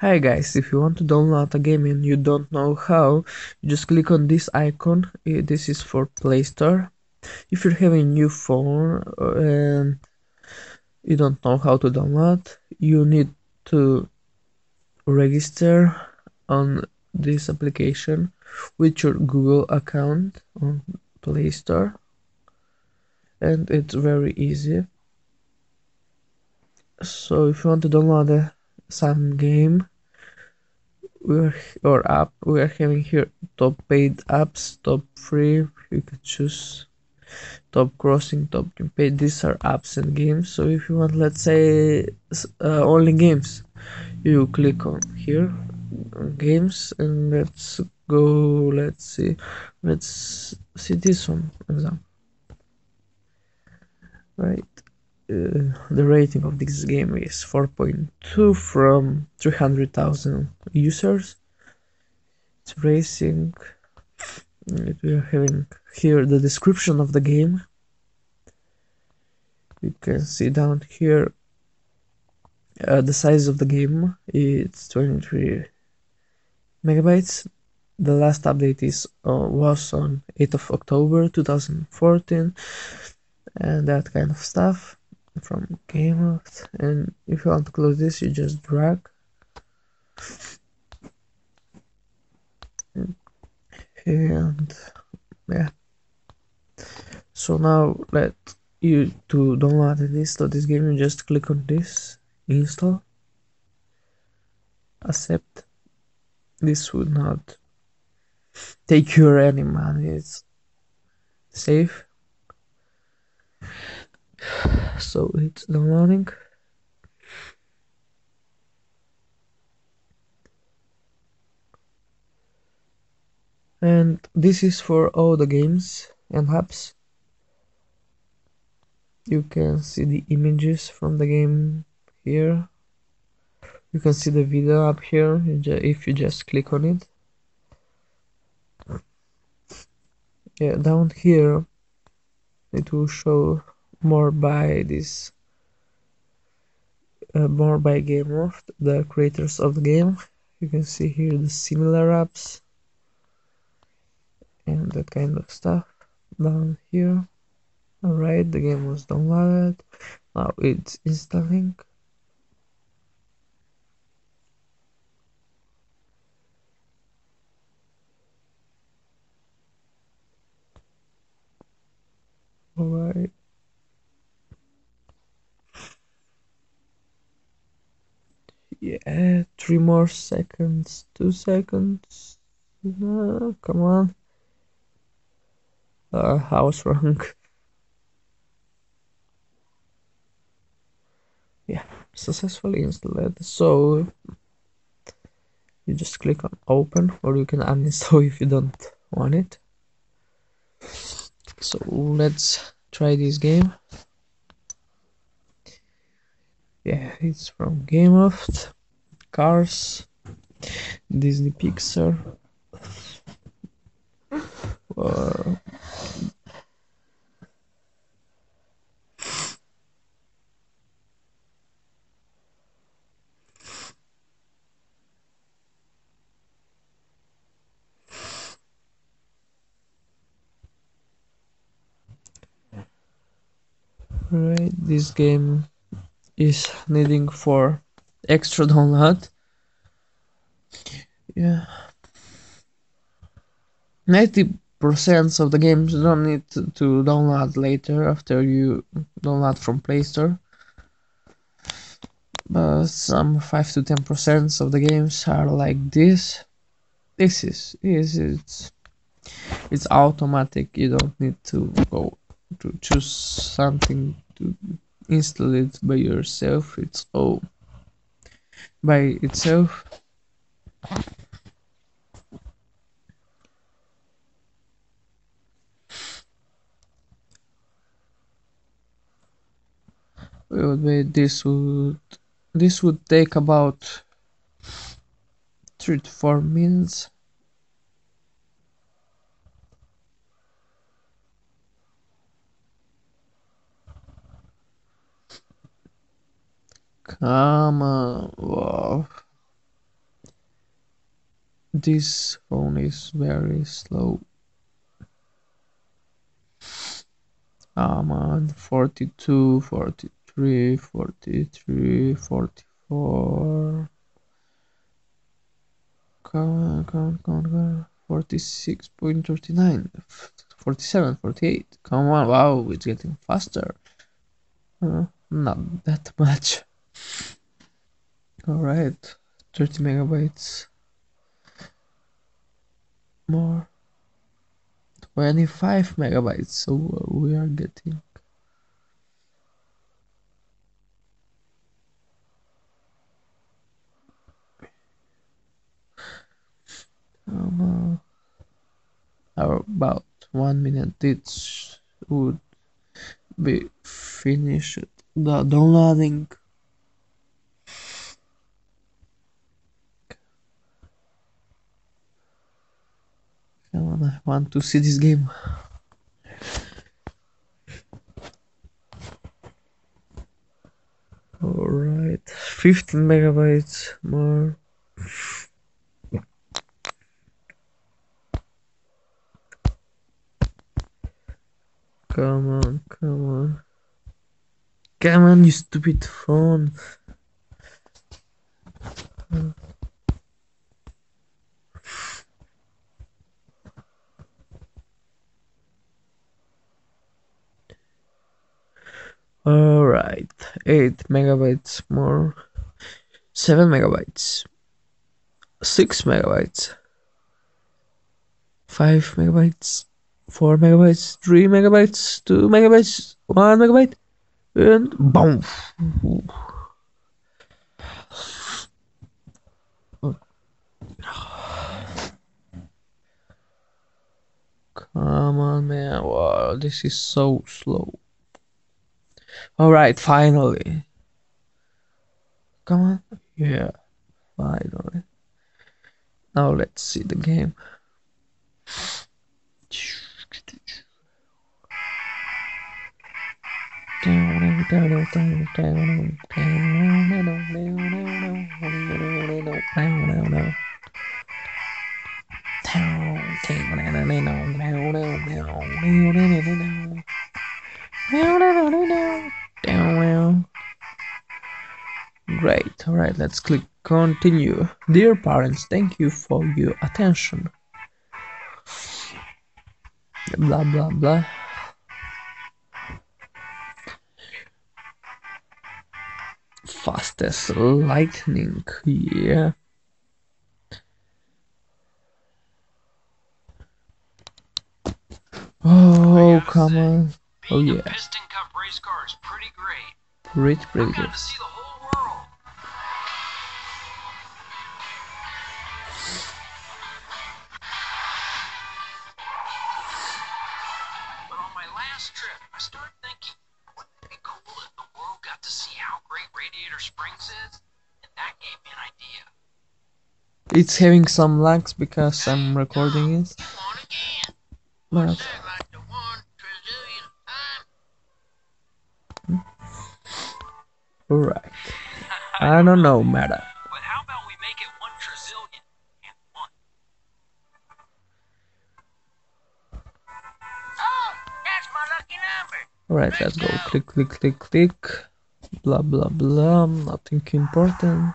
Hi guys, if you want to download a game and you don't know how, you just click on this icon. This is for Play Store. If you have a new phone and you don't know how to download, you need to register on this application with your Google account on Play Store, and it's very easy. So if you want to download some game or app, we are having here top paid apps, top free. You can choose top crossing, top paid. These are apps and games. So if you want, let's say only games, you click on here on games, and let's go. Let's see this one, for example. Right. The rating of this game is 4.2 from 300,000 users. It's racing. We are having here the description of the game. You can see down here the size of the game. It's 23 megabytes. The last update was on 8th of October 2014, and that kind of stuff. From Gameloft. And if you want to close this, you just drag, and yeah. So now let you to download and install this game, you just click on this install, accept. This would not take you any money, it's safe. So it's downloading. And this is for all the games and apps. You can see the images from the game here. You can see the video up here if you just click on it. Yeah, down here it will show more by this more by Gameloft, the creators of the game. You can see here the similar apps and that kind of stuff down here. Alright, the game was downloaded, now it's installing. Alright. Yeah, 3 more seconds, 2 seconds. No, come on. I was wrong. Yeah, successfully installed. So you just click on open, or you can uninstall if you don't want it. So let's try this game. Yeah, it's from Gameloft, Cars, Disney Pixar. Right, this game is needing for extra download. Yeah, 90% of the games you don't need to download later after you download from Play Store, but some 5 to 10% of the games are like this. It's automatic. You don't need to go to choose something to install it by yourself. It's all by itself. We would wait. This would take about 3 to 4 minutes. Come on, wow. This phone is very slow. I'm on 42, 43, 43, 44. Come on. 46.39, 47, 48. Come on, wow, it's getting faster. Not that much. Alright, 30 megabytes. More. 25 megabytes, so we are getting about 1 minute. It would be finished the downloading. Come on, I want to see this game. All right, 15 megabytes more. Come on, you stupid phone. All right, 8 megabytes more, 7 megabytes, 6 megabytes, 5 megabytes. 4 megabytes, 3 megabytes, 2 megabytes, 1 megabyte, and boom. Come on, man. Wow, this is so slow. Alright, finally. Come on. Yeah, finally. Now let's see the game. Great, alright, let's click continue. Dear parents, thank you for your attention. Blah blah blah. Fast as lightning, yeah. Oh, come on. Oh, yeah. Piston Cup race car is pretty great. Pretty good. To see the whole world. But on my last trip, I started thinking, wouldn't it be cool if the world got to see how great Radiator Springs is? And that gave me an idea. It's having some lags because I'm recording it. But alright. I don't know, Meta. But how about we make it 1 trillion and 1? Oh, that's my lucky number. Alright, let's go. Click, click, click, click. Blah blah blah. Nothing important.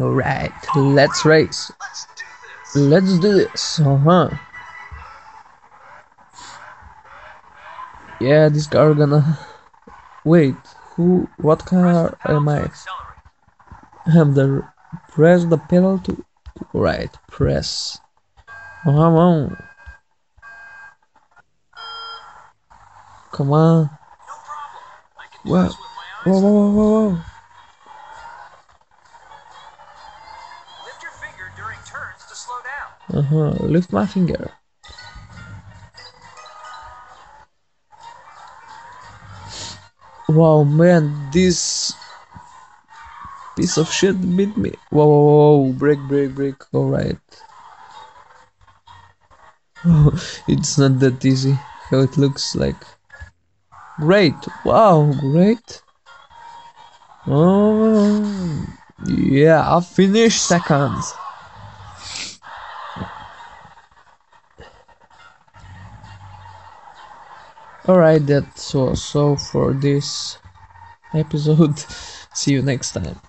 Alright, let's race. Let's do this. Yeah, this car gonna... Wait, who... What car am I? Press the pedal to... Right, press. Come on. Come on. Wow. Whoa, whoa, whoa, whoa. Lift my finger. Wow, man, this piece of shit beat me. Whoa, whoa, whoa. Break, break, break. Alright. It's not that easy how it looks like. Great. Wow, great. Oh, Yeah, I finished second. Alright, that was all for this episode. See you next time.